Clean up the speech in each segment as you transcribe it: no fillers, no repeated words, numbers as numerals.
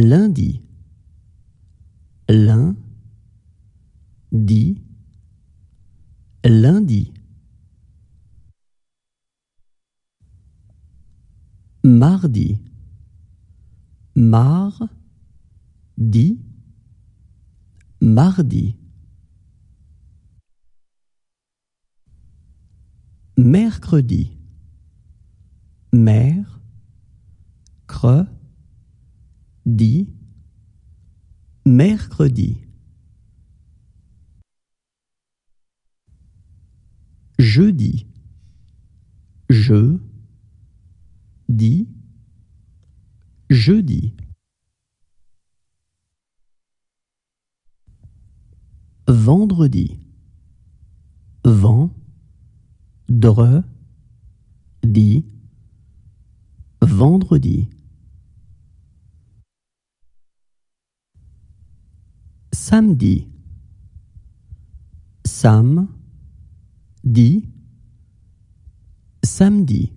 lundi, lin, di, lundi. Mardi, mar, di, mardi. Mercredi, mer, cre, di, mercredi. Jeudi, je, di, jeudi. Vendredi, vent, dre, di, vendredi. Samedi, sam, di, samedi.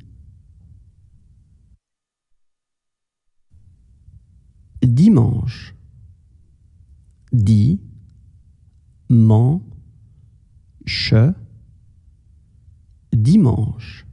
Dimanche, di, man, che, dimanche.